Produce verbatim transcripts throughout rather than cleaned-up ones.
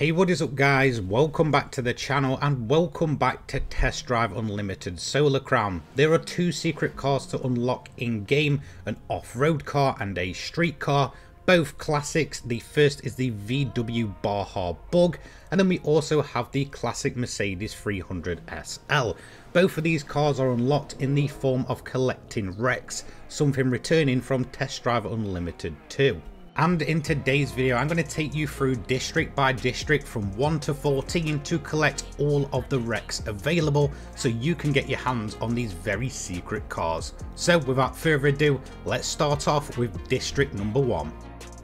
Hey, what is up guys, welcome back to the channel and welcome back to Test Drive Unlimited Solar Crown. There are two secret cars to unlock in game, an off-road car and a street car, both classics. The first is the V W Baja Bug, and then we also have the classic Mercedes three hundred S L. Both of these cars are unlocked in the form of collecting wrecks, something returning from Test Drive Unlimited two. And in today's video, I'm going to take you through district by district from one to fourteen to collect all of the wrecks available so you can get your hands on these very secret cars. So without further ado, let's start off with district number one.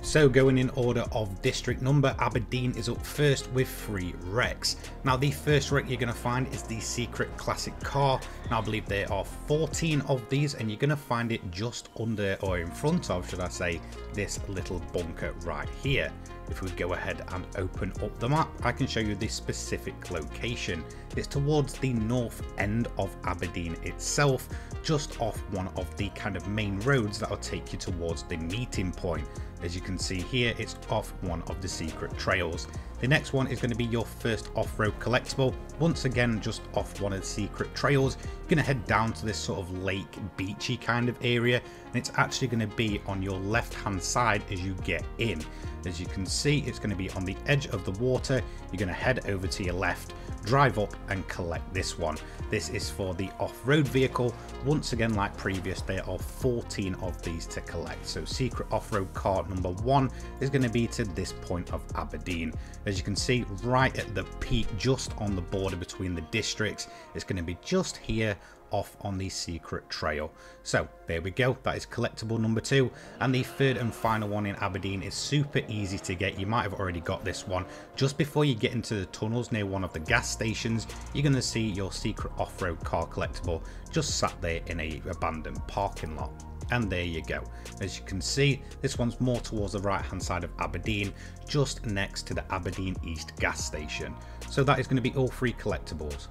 So going in order of district number, Aberdeen is up first with three wrecks. Now the first wreck you're going to find is the secret classic car. Now I believe there are fourteen of these and you're going to find it just under, or in front of should I say, this little bunker right here. If we go ahead and open up the map, I can show you this specific location. It's towards the north end of Aberdeen itself, just off one of the kind of main roads that will take you towards the meeting point. As you can see here, it's off one of the secret trails. The next one is going to be your first off-road collectible. Once again, just off one of the secret trails, you're going to head down to this sort of lake beachy kind of area, and it's actually going to be on your left hand side as you get in. As you can see, it's going to be on the edge of the water. You're going to head over to your left, drive up and collect this one. This is for the off-road vehicle. Once again, like previous, there are fourteen of these to collect. So secret off-road car number one is going to be to this point of Aberdeen. As you can see, right at the peak, just on the border between the districts, it's going to be just here off on the secret trail. So there we go, that is collectible number two. And the third and final one in Aberdeen is super easy to get. You might have already got this one. Just before you get into the tunnels near one of the gas stations, you're going to see your secret off-road car collectible just sat there in a abandoned parking lot. And there you go. As you can see, this one's more towards the right hand side of Aberdeen, just next to the Aberdeen East gas station. So that is going to be all three collectibles.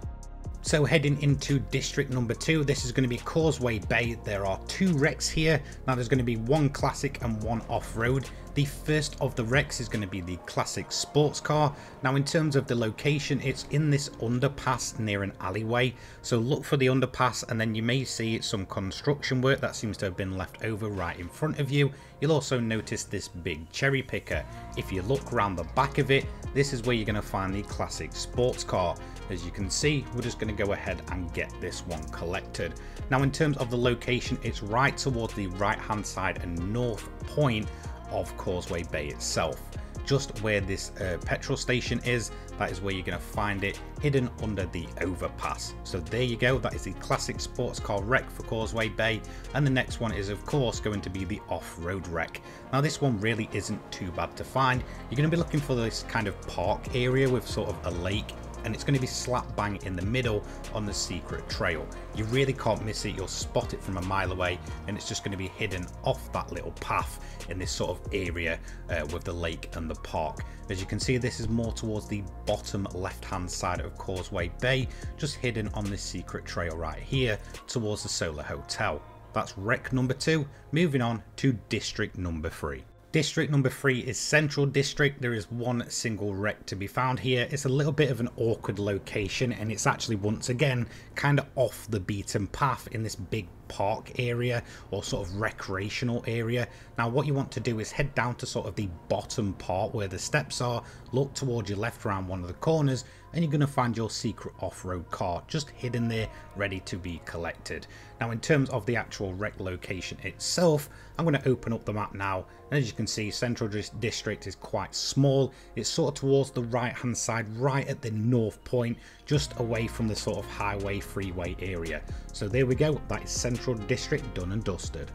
So heading into district number two, this is going to be Causeway Bay. There are two wrecks here. Now there's going to be one classic and one off-road. The first of the wrecks is going to be the classic sports car. Now in terms of the location, it's in this underpass near an alleyway. So look for the underpass and then you may see some construction work that seems to have been left over right in front of you. You'll also notice this big cherry picker. If you look around the back of it, this is where you're going to find the classic sports car. As you can see, we're just going to go ahead and get this one collected. Now in terms of the location, it's right towards the right hand side and north point of Causeway Bay itself. Just where this uh, petrol station is, that is where you're going to find it, hidden under the overpass. So there you go, that is the classic sports car wreck for Causeway Bay. And the next one is of course going to be the off-road wreck. Now this one really isn't too bad to find. You're going to be looking for this kind of park area with sort of a lake, and it's going to be slap bang in the middle on the secret trail. You really can't miss it, you'll spot it from a mile away, and it's just going to be hidden off that little path in this sort of area uh, with the lake and the park. As you can see, this is more towards the bottom left hand side of Causeway Bay, just hidden on this secret trail right here towards the Solar Hotel. That's wreck number two. Moving on to district number three. District number three is Central District. There is one single wreck to be found here. It's a little bit of an awkward location, and it's actually once again kind of off the beaten path in this big park area or sort of recreational area. Now what you want to do is head down to sort of the bottom part where the steps are, look towards your left around one of the corners, and you're going to find your secret off-road car just hidden there ready to be collected. Now in terms of the actual wreck location itself, I'm going to open up the map now, and as you can see, Central District is quite small. It's sort of towards the right hand side, right at the north point, just away from the sort of highway freeway area. So there we go, that is Central Central District done and dusted.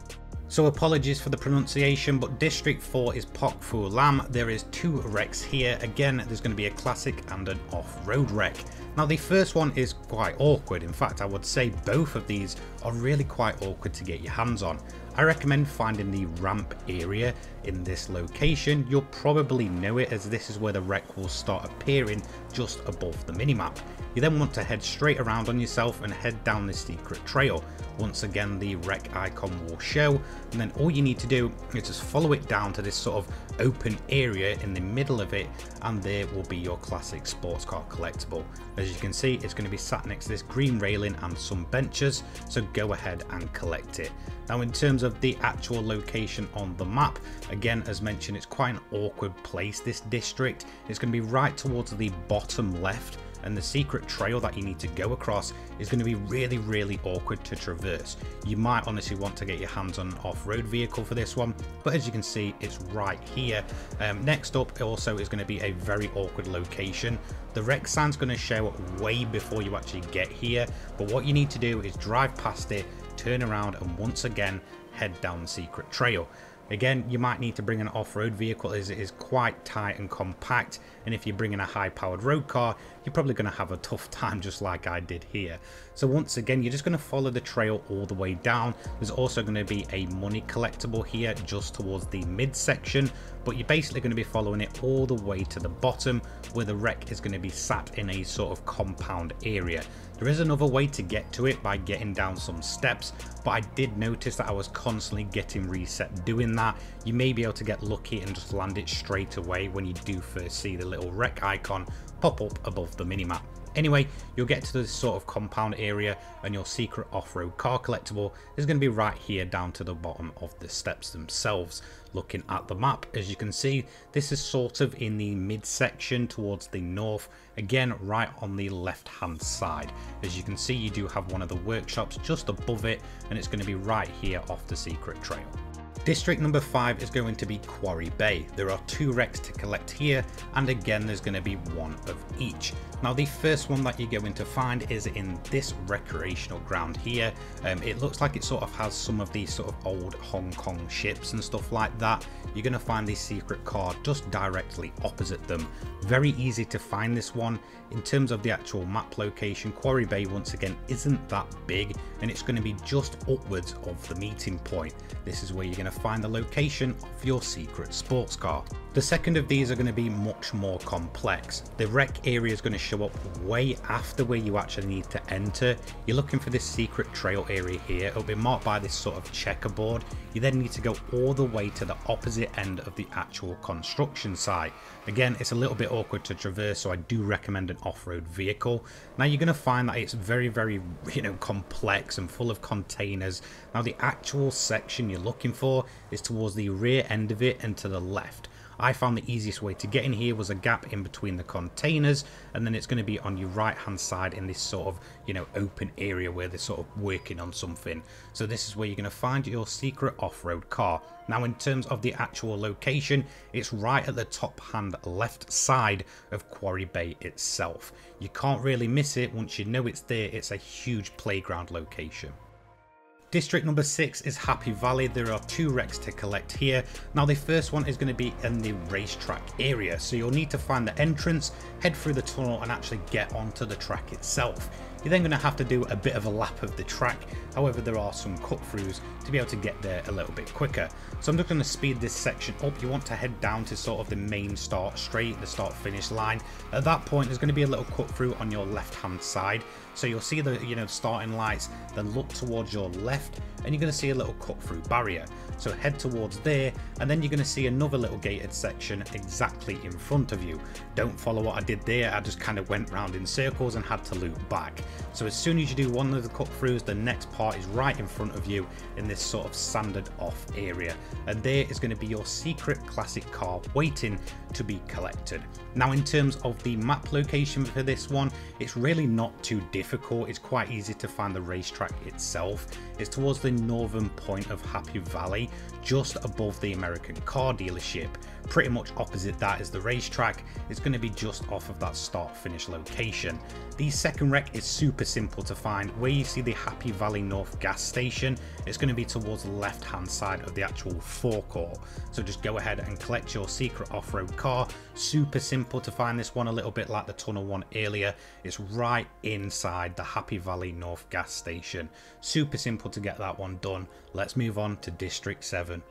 So apologies for the pronunciation, but District four is Pok Fu Lam. There is two wrecks here. Again, there's going to be a classic and an off-road wreck. Now the first one is quite awkward. In fact, I would say both of these are really quite awkward to get your hands on. I recommend finding the ramp area in this location. You'll probably know it, as this is where the wreck will start appearing just above the minimap. You then want to head straight around on yourself and head down this secret trail. Once again, the wreck icon will show, and then all you need to do is just follow it down to this sort of open area in the middle of it, and there will be your classic sports car collectible. As you can see, it's going to be sat next to this green railing and some benches, so go ahead and collect it. Now, in terms of the actual location on the map, again, as mentioned, it's quite an awkward place, this district. It's going to be right towards the bottom left, and the secret trail that you need to go across is going to be really, really awkward to traverse. You might honestly want to get your hands on an off-road vehicle for this one, but as you can see, it's right here. Um, next up also is going to be a very awkward location. The wreck sign's going to show way before you actually get here, but what you need to do is drive past it, turn around, and once again head down the secret trail. Again, you might need to bring an off-road vehicle, as it is quite tight and compact, and if you're bringing a high-powered road car, you're probably going to have a tough time, just like I did here. So once again, you're just going to follow the trail all the way down. There's also going to be a money collectible here just towards the midsection, but you're basically going to be following it all the way to the bottom, where the wreck is going to be sat in a sort of compound area. There is another way to get to it by getting down some steps, but I did notice that I was constantly getting reset doing that. You may be able to get lucky and just land it straight away when you do first see the little wreck icon pop up above the minimap. Anyway, you'll get to this sort of compound area, and your secret off-road car collectible is going to be right here down to the bottom of the steps themselves. Looking at the map, as you can see, this is sort of in the midsection towards the north, again right on the left hand side. As you can see, you do have one of the workshops just above it, and it's going to be right here off the secret trail. District number five is going to be Quarry Bay. There are two wrecks to collect here, and again there's going to be one of each. Now, the first one that you're going to find is in this recreational ground here. Um, it looks like it sort of has some of these sort of old Hong Kong ships and stuff like that. You're going to find the secret car just directly opposite them. Very easy to find this one. In terms of the actual map location, Quarry Bay once again isn't that big, and it's going to be just upwards of the meeting point. This is where you're going to find the location of your secret sports car. The second of these are going to be much more complex. The wreck area is going to show up way after where you actually need to enter. You're looking for this secret trail area here. It'll be marked by this sort of checkerboard. You then need to go all the way to the opposite end of the actual construction site. Again, it's a little bit awkward to traverse, so I do recommend an off-road vehicle. Now, you're going to find that it's very, very, you know, complex and full of containers. Now, the actual section you're looking for is towards the rear end of it and to the left. I found the easiest way to get in here was a gap in between the containers, and then it's going to be on your right hand side in this sort of, you know, open area where they're sort of working on something. So this is where you're going to find your secret off-road car. Now, in terms of the actual location, it's right at the top hand left side of Quarry Bay itself. You can't really miss it once you know it's there. It's a huge playground location. District number six is Happy Valley. There are two wrecks to collect here. Now, the first one is going to be in the racetrack area, so you'll need to find the entrance, head through the tunnel, and actually get onto the track itself. You're then going to have to do a bit of a lap of the track. However, there are some cut-throughs to be able to get there a little bit quicker. So I'm just going to speed this section up. You want to head down to sort of the main start straight, the start-finish line. At that point, there's going to be a little cut-through on your left-hand side. So you'll see the, you know, starting lights, then look towards your left, and you're going to see a little cut-through barrier. So head towards there, and then you're going to see another little gated section exactly in front of you. Don't follow what I did there. I just kind of went round in circles and had to loop back. So as soon as you do one of the cut-throughs, the next part is right in front of you in this sort of sanded off area, and there is going to be your secret classic car waiting to be collected. Now, in terms of the map location for this one, it's really not too difficult. It's quite easy to find the racetrack itself. It's towards the northern point of Happy Valley, just above the American car dealership. Pretty much opposite that is the racetrack. It's going to be just off of that start finish location. The second wreck is super simple to find. Where you see the Happy Valley North gas station, it's going to be towards the left hand side of the actual forecourt. So just go ahead and collect your secret off-road car. Super simple to find this one, a little bit like the tunnel one earlier. It's right inside the Happy Valley North gas station. Super simple to get that one done. Let's move on to District seven.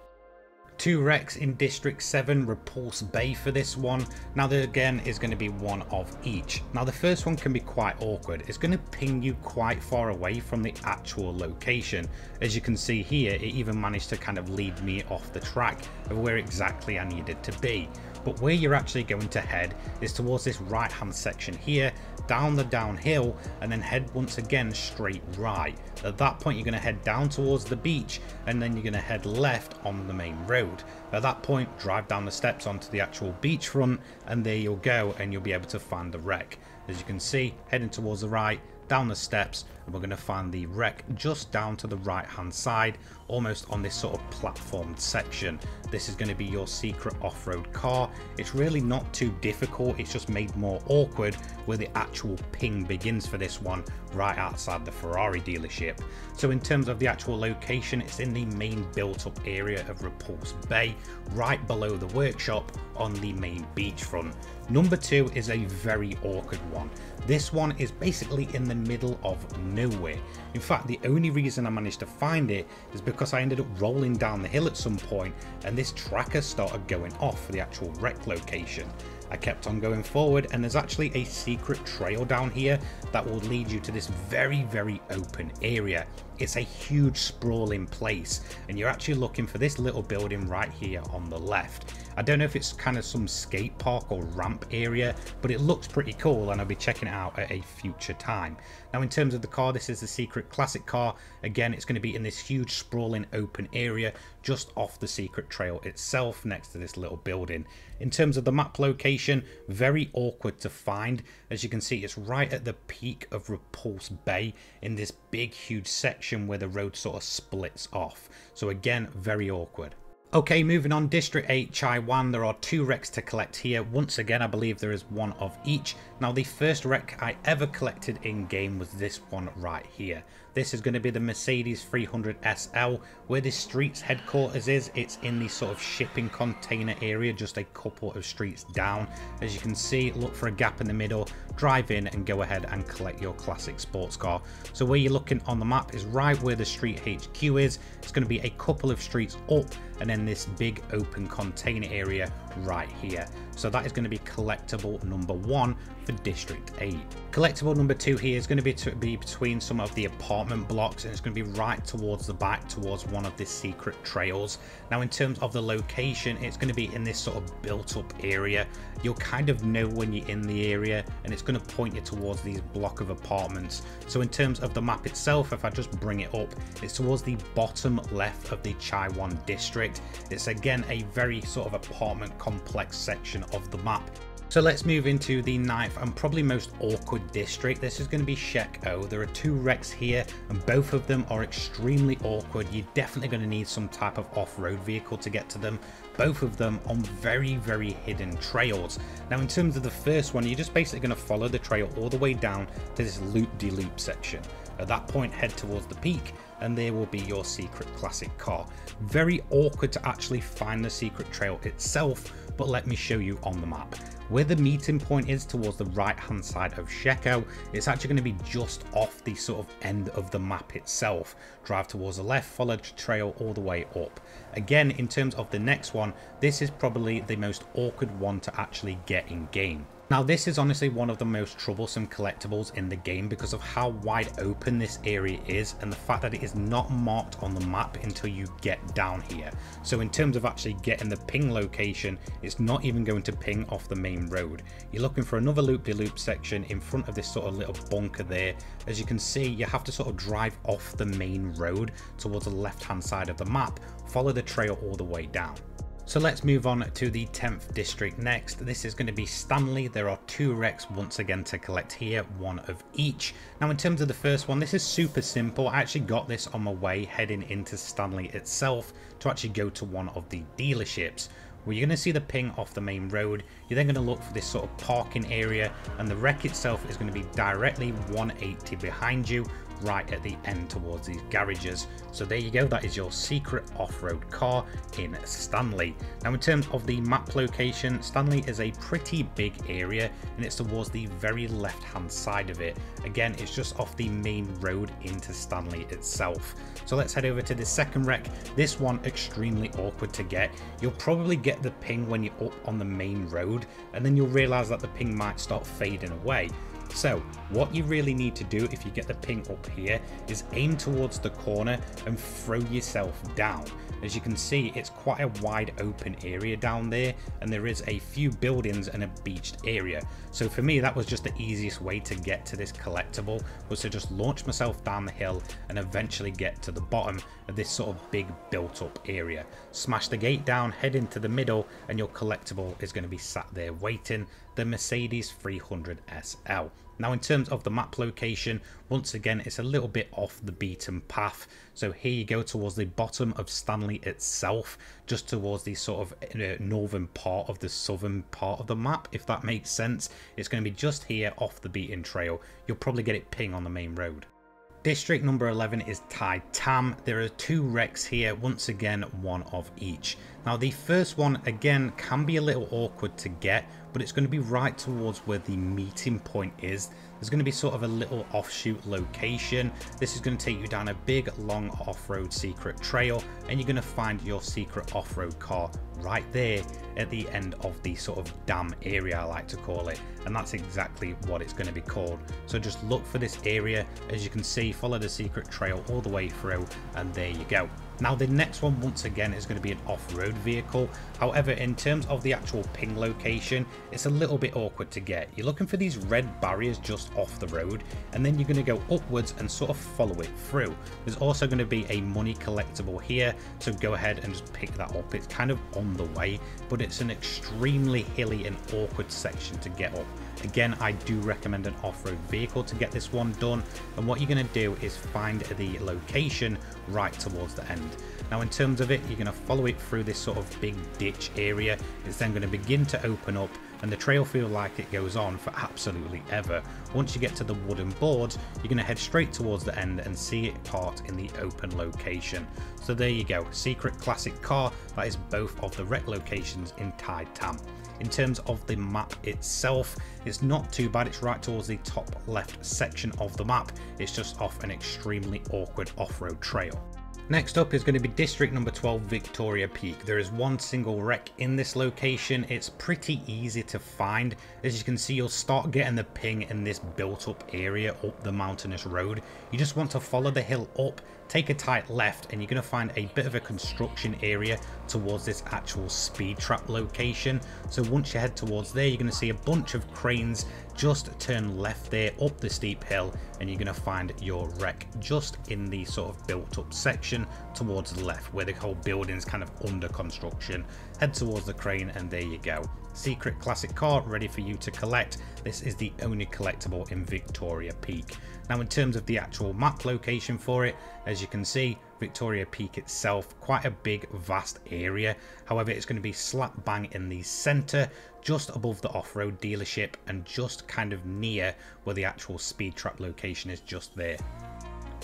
Two wrecks in District seven, Repulse Bay for this one. Now there again is going to be one of each. Now the first one can be quite awkward. It's going to ping you quite far away from the actual location. As you can see here, it even managed to kind of lead me off the track of where exactly I needed to be. But where you're actually going to head is towards this right hand section here, down the downhill, and then head once again straight right. At that point you're going to head down towards the beach, and then you're going to head left on the main road. At that point, drive down the steps onto the actual beachfront, and there you'll go, and you'll be able to find the wreck. As you can see, heading towards the right, down the steps, and we're going to find the wreck just down to the right hand side, almost on this sort of platformed section. This is going to be your secret off-road car. It's really not too difficult, it's just made more awkward where the actual ping begins for this one, right outside the Ferrari dealership. So in terms of the actual location, it's in the main built-up area of Repulse Bay, right below the workshop on the main beachfront. Number two is a very awkward one. This one is basically in the middle of nowhere. In fact, the only reason I managed to find it is because I ended up rolling down the hill at some point and this tracker started going off for the actual wreck location. I kept on going forward, and there's actually a secret trail down here that will lead you to this very, very open area. It's a huge sprawling place, and you're actually looking for this little building right here on the left. I don't know if it's kind of some skate park or ramp area, but it looks pretty cool, and I'll be checking it out at a future time. Now in terms of the car, this is the secret classic car. Again, it's going to be in this huge sprawling open area just off the secret trail itself next to this little building. In terms of the map location, very awkward to find. As you can see, it's right at the peak of Repulse Bay in this big huge section where the road sort of splits off. So again, very awkward. Okay, moving on, District eight, Chai Wan. There are two wrecks to collect here. Once again, I believe there is one of each. Now, the first wreck I ever collected in-game was this one right here. This is going to be the Mercedes three hundred S L. Where this street's headquarters is, it's in the sort of shipping container area, just a couple of streets down. As you can see, look for a gap in the middle, drive in, and go ahead and collect your classic sports car. So where you're looking on the map is right where the street H Q is. It's going to be a couple of streets up, and then this big open container area right here. So that is going to be collectible number one for District eight. Collectible number two here is going to be, to be between some of the apartment blocks, and it's going to be right towards the back, towards one of the secret trails. Now in terms of the location, it's going to be in this sort of built up area. You'll kind of know when you're in the area, and it's going to point you towards these block of apartments. So in terms of the map itself, if I just bring it up, it's towards the bottom left of the Chai Wan district. It's again a very sort of apartment complex section of the map. So let's move into the ninth and probably most awkward district. This is going to be Shek O. There are two wrecks here, and both of them are extremely awkward. You're definitely going to need some type of off-road vehicle to get to them. Both of them on very, very hidden trails. Now in terms of the first one, you're just basically going to follow the trail all the way down to this loop-de-loop section. At that point, head towards the peak, and there will be your secret classic car. Very awkward to actually find the secret trail itself, but let me show you on the map. Where the meeting point is towards the right hand side of Shek O, it's actually going to be just off the sort of end of the map itself. Drive towards the left, follow the trail all the way up. Again, in terms of the next one, this is probably the most awkward one to actually get in game. Now this is honestly one of the most troublesome collectibles in the game because of how wide open this area is and the fact that it is not marked on the map until you get down here. So in terms of actually getting the ping location, it's not even going to ping off the main road. You're looking for another loop-de-loop section in front of this sort of little bunker there. As you can see, you have to sort of drive off the main road towards the left-hand side of the map, follow the trail all the way down. So let's move on to the tenth district next. This is going to be Stanley. There are two wrecks once again to collect here, one of each. Now in terms of the first one, this is super simple. I actually got this on my way heading into Stanley itself to actually go to one of the dealerships. where you're going to see the ping off the main road. You're then going to look for this sort of parking area, and the wreck itself is going to be directly one eighty behind you, right at the end towards these garages. So there you go, that is your secret off-road car in Stanley. Now in terms of the map location, Stanley is a pretty big area and it's towards the very left hand side of it. Again, it's just off the main road into Stanley itself. So let's head over to the second wreck. This one extremely awkward to get. You'll probably get the ping when you're up on the main road, and then you'll realize that the ping might start fading away. So what you really need to do if you get the ping up here is aim towards the corner and throw yourself down. As you can see, it's quite a wide open area down there, and there is a few buildings and a beached area. So for me, that was just the easiest way to get to this collectible, was to just launch myself down the hill and eventually get to the bottom of this sort of big built up area. Smash the gate down, head into the middle, and your collectible is going to be sat there waiting, the Mercedes three hundred S L. Now in terms of the map location, once again it's a little bit off the beaten path. So here you go towards the bottom of Stanley itself, just towards the sort of northern part of the southern part of the map, if that makes sense. It's going to be just here off the beaten trail. You'll probably get it ping on the main road. District number eleven is Tai Tam. There are two wrecks here, once again one of each. Now the first one again can be a little awkward to get, but it's going to be right towards where the meeting point is. There's going to be sort of a little offshoot location. This is going to take you down a big long off-road secret trail, and you're going to find your secret off-road car right there at the end of the sort of dam area, I like to call it, and that's exactly what it's going to be called. So just look for this area. As you can see, follow the secret trail all the way through, and there you go. Now the next one once again is going to be an off-road vehicle. However, in terms of the actual ping location, it's a little bit awkward to get. You're looking for these red barriers just off the road, and then you're going to go upwards and sort of follow it through. There's also going to be a money collectible here, so go ahead and just pick that up. It's kind of on the way, but it's an extremely hilly and awkward section to get up. Again, I do recommend an off-road vehicle to get this one done, and what you're going to do is find the location right towards the end. Now in terms of it, you're going to follow it through this sort of big ditch area. It's then going to begin to open up, and the trail feels like it goes on for absolutely ever. Once you get to the wooden boards, you're going to head straight towards the end and see it parked in the open location. So there you go, secret classic car. That is both of the wreck locations in Tai Tam. In terms of the map itself, it's not too bad. It's right towards the top left section of the map. It's just off an extremely awkward off-road trail. Next up is going to be district number twelve, Victoria Peak. There is one single wreck in this location. It's pretty easy to find. As you can see, you'll start getting the ping in this built up area up the mountainous road. You just want to follow the hill up, take a tight left, and you're going to find a bit of a construction area towards this actual speed trap location. So once you head towards there, you're going to see a bunch of cranes. Just turn left there up the steep hill, and you're going to find your wreck just in the sort of built up section towards the left, where the whole building's kind of under construction. Head towards the crane, and there you go, secret classic car ready for you to collect. This is the only collectible in Victoria Peak. Now in terms of the actual map location for it, as you can see, Victoria Peak itself, quite a big vast area. However, it's going to be slap bang in the center, just above the off-road dealership and just kind of near where the actual speed trap location is, just there.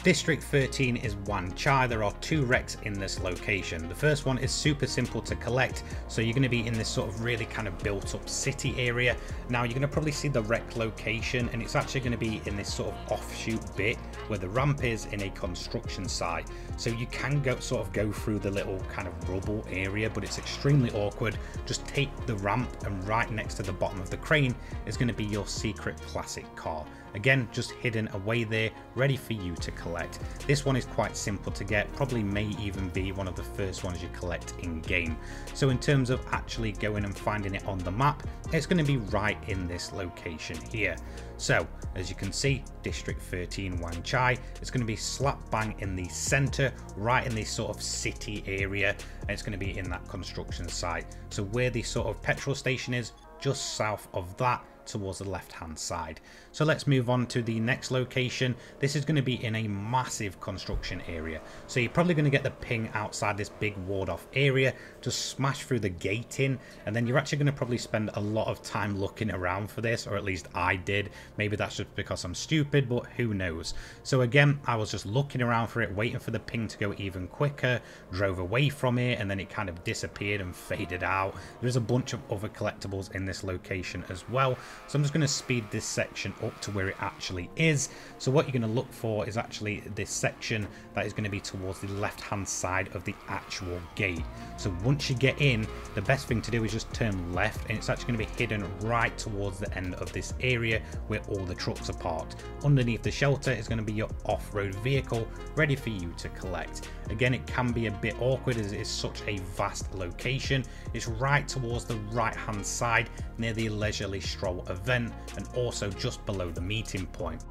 District thirteen is Wan Chai. There are two wrecks in this location. The first one is super simple to collect, so you're going to be in this sort of really kind of built up city area. Now you're going to probably see the wreck location, and it's actually going to be in this sort of offshoot bit where the ramp is in a construction site. So you can go sort of go through the little kind of rubble area, but it's extremely awkward. Just take the ramp, and right next to the bottom of the crane is going to be your secret classic car. Again, just hidden away there, ready for you to collect. This one is quite simple to get, probably may even be one of the first ones you collect in game. So in terms of actually going and finding it on the map, it's going to be right in this location here. So as you can see, District thirteen Wan Chai, it's going to be slap bang in the center, right in this sort of city area, and it's going to be in that construction site. So where the sort of petrol station is, just south of that, towards the left hand side. So let's move on to the next location. This is going to be in a massive construction area, so you're probably going to get the ping outside this big ward off area, just smash through the gate in, and then you're actually going to probably spend a lot of time looking around for this, or at least I did. Maybe that's just because I'm stupid, but who knows. So again, I was just looking around for it, waiting for the ping to go even quicker, drove away from it, and then it kind of disappeared and faded out. There's a bunch of other collectibles in this location as well, so I'm just going to speed this section up to where it actually is. So what you're going to look for is actually this section that is going to be towards the left hand side of the actual gate. So once you get in, the best thing to do is just turn left, and it's actually going to be hidden right towards the end of this area where all the trucks are parked. Underneath the shelter is going to be your off-road vehicle ready for you to collect. Again, it can be a bit awkward as it is such a vast location. It's right towards the right hand side near the leisurely stroll event, and also just below the meeting point.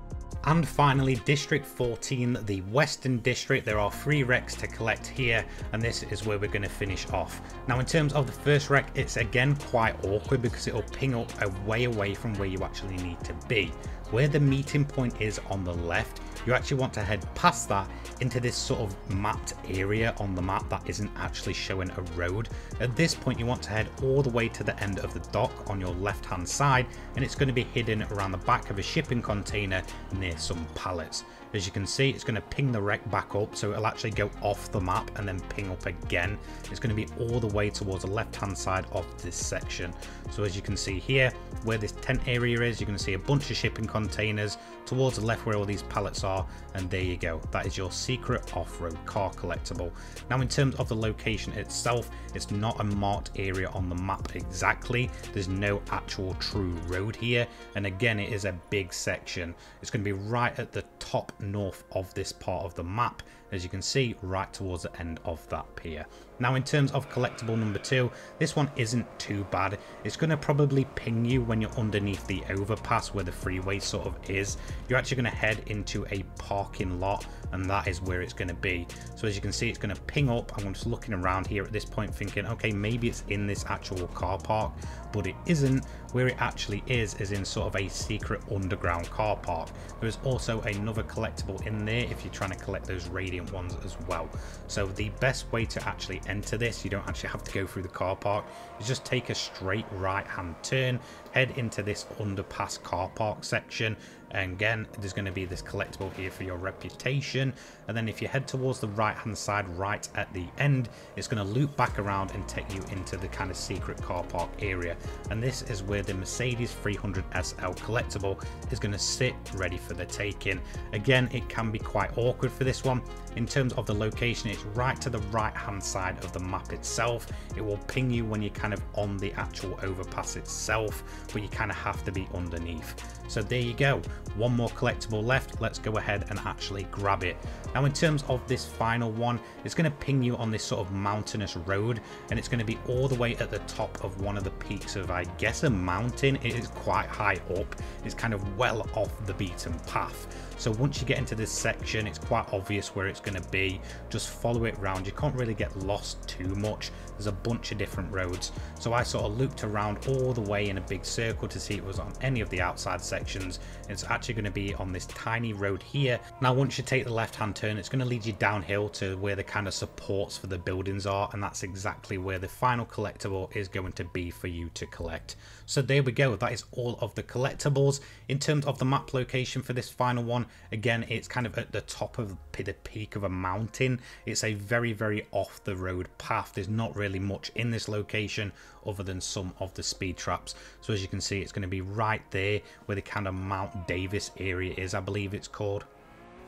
And finally, District fourteen, the Western District. There are three wrecks to collect here, and this is where we're going to finish off. Now, in terms of the first wreck, it's again quite awkward because it'll ping up a way away from where you actually need to be. Where the meeting point is on the left, you actually want to head past that into this sort of mapped area on the map that isn't actually showing a road. At this point, you want to head all the way to the end of the dock on your left hand side, and it's going to be hidden around the back of a shipping container near some pallets. As you can see, it's going to ping the wreck back up, so it'll actually go off the map and then ping up again. It's going to be all the way towards the left hand side of this section. So as you can see here, where this tent area is, you're going to see a bunch of shipping containers towards the left where all these pallets are, and there you go, that is your secret off-road car collectible. Now, in terms of the location itself, it's not a marked area on the map exactly. There's no actual true road here, and again, it is a big section. It's going to be right at the top north of this part of the map, as you can see, right towards the end of that pier. Now, in terms of collectible number two, this one isn't too bad. It's going to probably ping you when you're underneath the overpass where the freeway sort of is. You're actually going to head into a parking lot, and that is where it's going to be. So as you can see, it's going to ping up. I'm just looking around here at this point thinking, okay, maybe it's in this actual car park, but it isn't. Where it actually is is in sort of a secret underground car park. There is also another collectible in there if you're trying to collect those radiant ones as well. So the best way to actually enter this, you don't actually have to go through the car park, you just take a straight right hand turn, head into this underpass car park section, and again, there's going to be this collectible here for your reputation. And then if you head towards the right hand side right at the end, it's going to loop back around and take you into the kind of secret car park area, and this is where the Mercedes three hundred S L collectible is going to sit ready for the taking. Again, it can be quite awkward for this one. In terms of the location, it's right to the right hand side of the map itself. It will ping you when you're kind of on the actual overpass itself, but you kind of have to be underneath. So there you go, one more collectible left. Let's go ahead and actually grab it. Now, in terms of this final one, it's going to ping you on this sort of mountainous road, and it's going to be all the way at the top of one of the peaks of, I guess, a mountain. It is quite high up, it's kind of well off the beaten path. So once you get into this section, it's quite obvious where it's going to be. Just follow it round, you can't really get lost too much. There's a bunch of different roads, so I sort of looped around all the way in a big circle to see if it was on any of the outside sections. It's actually going to be on this tiny road here. Now, once you take the left hand turn, it's going to lead you downhill to where the kind of supports for the buildings are, and that's exactly where the final collectible is going to be for you to collect. So there we go, that is all of the collectibles. In terms of the map location for this final one, again, it's kind of at the top of the peak of a mountain. It's a very very off the road path. There's not really much in this location other than some of the speed traps. So as you can see, it's going to be right there where the kind of Mount Davis area is, I believe it's called.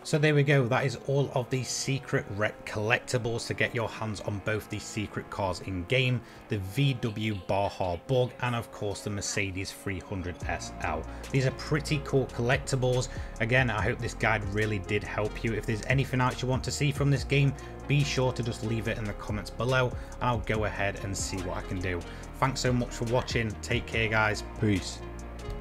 So there we go, that is all of the secret wreck collectibles to get your hands on both the secret cars in game, the V W Baja Bug, and of course the Mercedes three hundred S L. These are pretty cool collectibles. Again, I hope this guide really did help you. If there's anything else you want to see from this game, be sure to just leave it in the comments below, and I'll go ahead and see what I can do. Thanks so much for watching. Take care, guys. Peace.